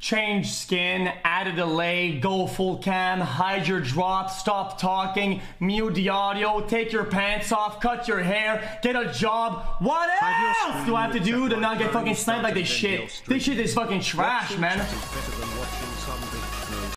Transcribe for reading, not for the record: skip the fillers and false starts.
Change skin, add a delay, go full cam, hide your drop, stop talking, mute the audio, take your pants off, cut your hair, get a job. What else do I have to do to not get fucking sniped like this shit? This shit is fucking trash, man.